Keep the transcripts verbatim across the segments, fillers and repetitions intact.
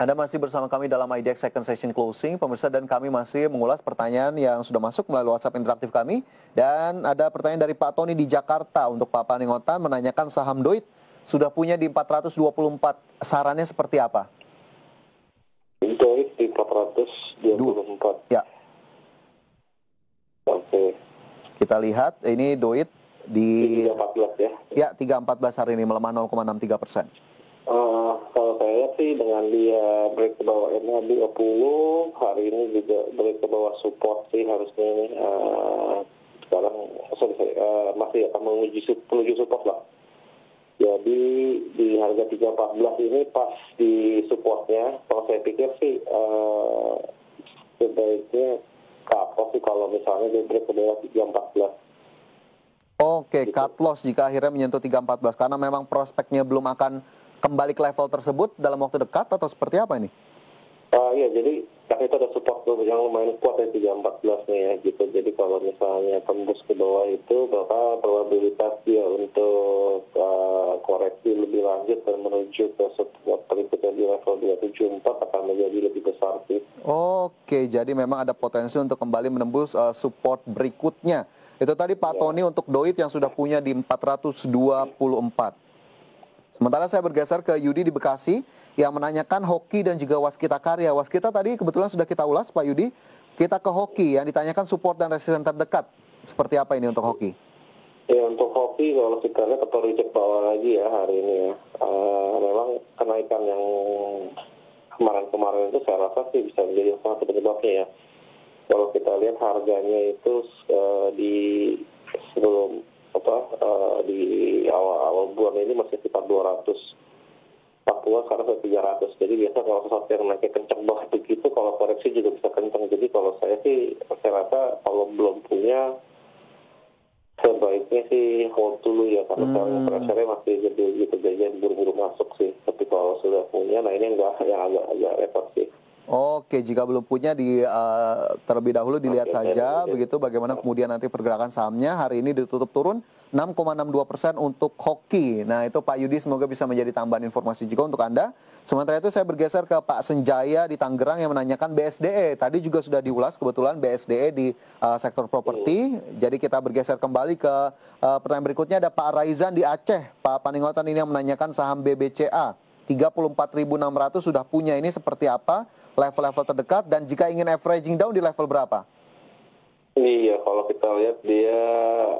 Anda masih bersama kami dalam I D X Second Session Closing, pemirsa, dan kami masih mengulas pertanyaan yang sudah masuk melalui WhatsApp interaktif kami. Dan ada pertanyaan dari Pak Tony di Jakarta untuk Pak Paningotan menanyakan saham D O I D sudah punya di empat ratus dua puluh empat, sarannya seperti apa? D O I D di empat ratus dua puluh empat. Ya. Oke. Okay. Kita lihat ini D O I D di tiga ratus empat belas ya. Ya, tiga ratus empat belas hari ini melemah nol koma enam tiga persen. Uh, kalau saya lihat sih dengan dia break ke bawah M A dua puluh, hari ini juga break ke bawah support sih harusnya ini. Uh, sekarang sorry, sorry, uh, masih akan menuju, menuju support lah. Jadi di harga tiga ratus empat belas ini pas di supportnya, kalau saya pikir sih uh, sebaiknya cut loss sih kalau misalnya dia break ke bawah tiga ratus empat belas. Oke, cut loss jika akhirnya menyentuh tiga ratus empat belas, karena memang prospeknya belum akan kembali ke level tersebut dalam waktu dekat atau seperti apa ini? Uh, iya, jadi karena itu ada support yang lumayan kuat dari tiga ratus empat belas nih ya, gitu. Jadi kalau misalnya tembus ke bawah itu, maka probabilitas dia untuk uh, koreksi lebih lanjut dan menuju ke support berikutnya di level dua tujuh empat akan menjadi lebih besar sih. Oke, jadi memang ada potensi untuk kembali menembus uh, support berikutnya. Itu tadi Pak Tony untuk D O I D yang sudah punya di empat ratus dua puluh empat. Sementara saya bergeser ke Yudi di Bekasi yang menanyakan hoki dan juga Waskita Karya. Waskita tadi kebetulan sudah kita ulas, Pak Yudi. Kita ke hoki yang ditanyakan support dan resisten terdekat. Seperti apa ini untuk hoki? Ya, untuk hoki kalau kita lihat atau reject bawah lagi ya hari ini ya. Uh, memang kenaikan yang kemarin-kemarin itu saya rasa sih bisa menjadi salah satu penyebabnya ya. Kalau kita lihat harganya itu uh, di sebelum apa uh, di awal-awal bulan ini masih sekitar dua ratus empat puluh, sekarang sudah tiga ratus. Jadi biasa kalau sesuatu yang naiknya kencang banget begitu, kalau koreksi juga bisa kencang. Jadi kalau saya sih saya rasa kalau belum punya sebaiknya sih hold dulu ya, karena sekarang pressure-nya masih gede gitu, jadi buru-buru masuk sih. Tapi kalau sudah punya, nah ini enggak, yang agak-agak repot sih. Oke, jika belum punya di uh, terlebih dahulu dilihat oke, saja oke. Begitu bagaimana kemudian nanti pergerakan sahamnya. Hari ini ditutup turun enam koma enam dua persen untuk hoki. Nah, itu Pak Yudi semoga bisa menjadi tambahan informasi juga untuk Anda. Sementara itu saya bergeser ke Pak Senjaya di Tangerang yang menanyakan B S D E. Tadi juga sudah diulas kebetulan B S D E di uh, sektor properti. Jadi kita bergeser kembali ke uh, pertanyaan berikutnya, ada Pak Raizan di Aceh. Pak Paningotan ini yang menanyakan saham B B C A. tiga puluh empat ribu enam ratus sudah punya, ini seperti apa level-level terdekat dan jika ingin averaging down di level berapa? Iya, kalau kita lihat dia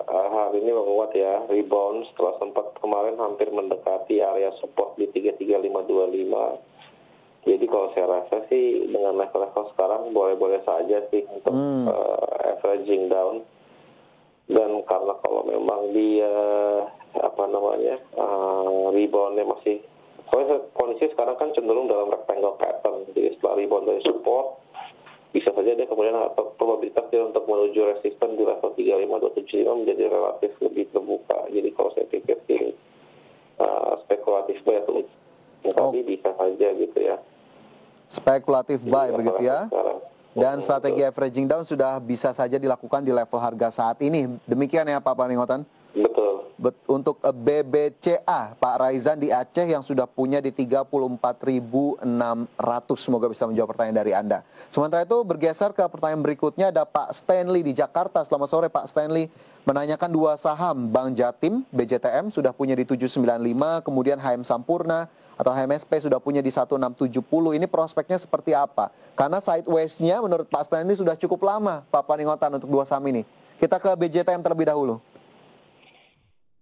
hari ini menguat ya, rebound setelah sempat kemarin hampir mendekati area support di tiga tiga lima dua lima. Jadi kalau saya rasa sih dengan level-level sekarang boleh-boleh saja sih untuk hmm. uh, averaging down. Dan karena kalau memang dia apa namanya uh, reboundnya masih, soalnya kondisi sekarang kan cenderung dalam rectangle pattern, jadi setelah rebound dari support, bisa saja dia kemudian atau probabilitas dia untuk menuju resisten di level tiga lima dua tujuh lima menjadi relatif lebih terbuka. Jadi kalau saya pikir ini uh, spekulatif buy atau tadi oh. bisa saja gitu ya. Spekulatif buy begitu ya. Sekarang. Dan strategi averaging down sudah bisa saja dilakukan di level harga saat ini. Demikian ya Pak Paningotan. Betul. Bet, untuk B B C A, Pak Raizan di Aceh yang sudah punya di tiga puluh empat ribu enam ratus. Semoga bisa menjawab pertanyaan dari Anda. Sementara itu bergeser ke pertanyaan berikutnya, ada Pak Stanley di Jakarta. Selamat sore Pak Stanley, menanyakan dua saham Bank Jatim, B J T M sudah punya di tujuh sembilan lima, kemudian H M Sampurna atau H M S P sudah punya di satu enam tujuh nol. Ini prospeknya seperti apa? Karena sideways-nya menurut Pak Stanley sudah cukup lama, Pak Paningotan, untuk dua saham ini. Kita ke B J T M terlebih dahulu.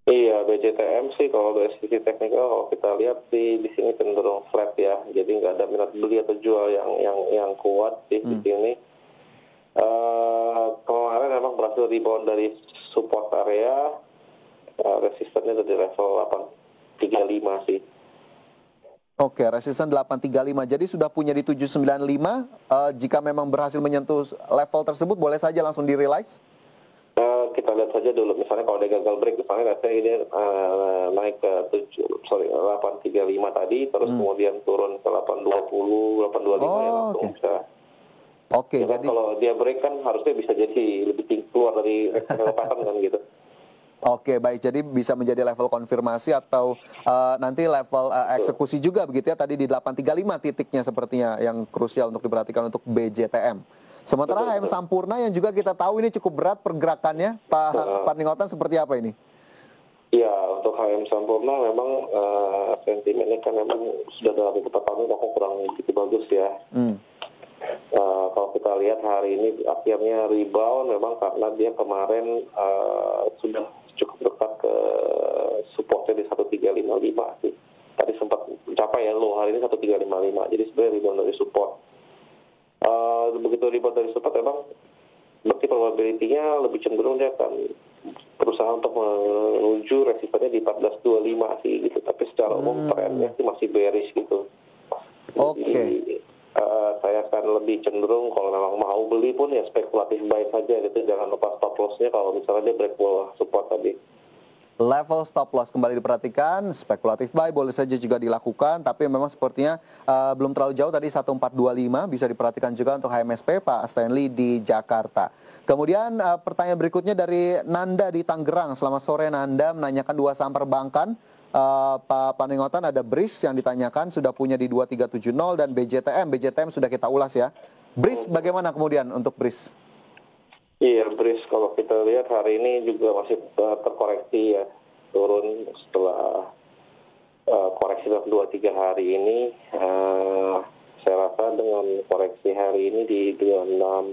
Iya, B J T M sih kalau dari sisi teknikal kalau kita lihat sih di sini cenderung flat ya, jadi nggak ada minat beli atau jual yang yang yang kuat sih hmm. di sini. Uh, kemarin memang berhasil rebound dari support area, uh, resistennya dari level delapan tiga lima sih. Oke, resisten delapan tiga lima, jadi sudah punya di tujuh sembilan lima. Uh, jika memang berhasil menyentuh level tersebut, boleh saja langsung di-realize? Nah, kita lihat saja dulu, misalnya kalau dia gagal break, misalnya rasanya ini uh, naik ke tujuh, sorry, delapan tiga lima tadi, terus hmm. kemudian turun ke delapan dua nol, delapan dua lima oh, ya langsung okay. bisa. Oke, okay, jadi kalau dia break kan harusnya bisa jadi lebih tinggi keluar dari pattern kan gitu. Oke, baik. Jadi bisa menjadi level konfirmasi atau uh, nanti level uh, eksekusi juga begitu ya. Tadi di delapan tiga lima titiknya sepertinya yang krusial untuk diperhatikan untuk B J T M. Sementara H M Sampurna yang juga kita tahu ini cukup berat pergerakannya, Pak nah. Paningotan seperti apa ini? Ya, untuk H M Sampurna memang uh, sentimennya kan memang sudah dalam beberapa tahun kok kurang begitu bagus ya. Hmm. Uh, kalau kita lihat hari ini akhirnya rebound memang karena dia kemarin uh, sudah cukup dekat ke supportnya di satu tiga lima lima sih. Tadi sempat mencapai ya low, hari ini satu tiga lima lima. Jadi sebenarnya rebound dari support. Uh, begitu rebound dari support memang berarti probability-nya lebih cenderung dia akan berusaha untuk menuju resistennya di empat belas dua lima sih gitu. Tapi secara umum hmm. trennya sih masih bearish gitu. Oke. Okay. Uh, saya akan lebih cenderung kalau memang mau beli pun ya spekulatif buy saja gitu, jangan lepas stop lossnya kalau misalnya dia break bawah support tadi. Level stop loss kembali diperhatikan, spekulatif buy boleh saja juga dilakukan, tapi memang sepertinya uh, belum terlalu jauh tadi satu empat dua lima bisa diperhatikan juga untuk H M S P Pak Stanley di Jakarta. Kemudian uh, pertanyaan berikutnya dari Nanda di Tangerang. Selamat sore Nanda, menanyakan dua saham perbankan. Uh, Pak Paningotan, ada Bris yang ditanyakan sudah punya di dua tiga tujuh nol dan B J T M. B J T M sudah kita ulas ya. Bris bagaimana kemudian untuk Bris? Iya, Bris kalau kita lihat hari ini juga masih terkoreksi ya, turun setelah uh, koreksi dalam dua tiga hari ini. Uh, saya rasa dengan koreksi hari ini di dua enam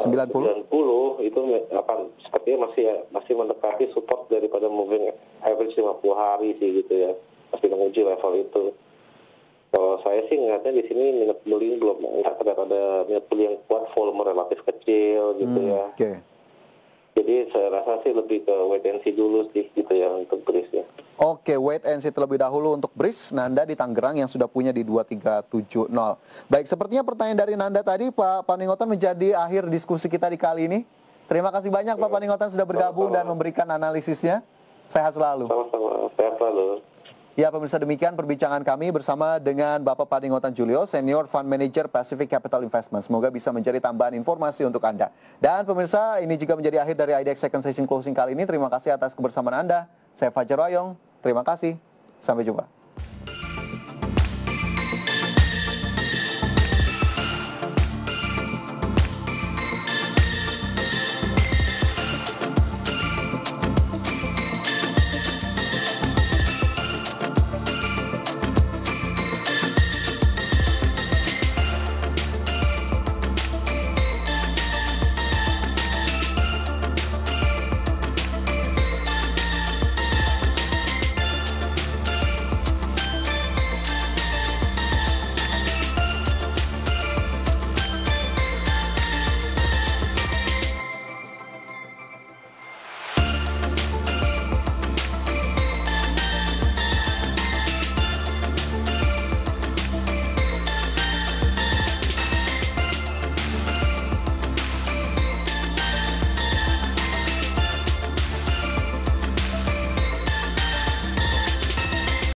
sembilan puluh itu akan sepertinya masih masih mendekati support daripada moving average lima puluh hari sih gitu ya, masih menguji level itu. Kalau saya sih ngeliatnya di sini minat beli belum nggak ada minat beli yang kuat, volume relatif kecil gitu hmm, ya. Okay. Jadi saya rasa sih lebih ke wait and see dulu sih gitu ya untuk Bris ya. Oke, wait and see terlebih dahulu untuk Bris. Nanda di Tangerang yang sudah punya di dua tiga tujuh nol. Baik, sepertinya pertanyaan dari Nanda tadi Pak Paningotan menjadi akhir diskusi kita di kali ini. Terima kasih banyak ya, Pak Paningotan sudah bergabung sama-sama dan memberikan analisisnya. Sehat selalu. Sama-sama, sehat selalu. Ya pemirsa, demikian perbincangan kami bersama dengan Bapak Paningotan Julio, Senior Fund Manager Pacific Capital Investment. Semoga bisa menjadi tambahan informasi untuk Anda. Dan pemirsa, ini juga menjadi akhir dari I D X Second Session Closing kali ini. Terima kasih atas kebersamaan Anda. Saya Fajar Wayong. Terima kasih. Sampai jumpa.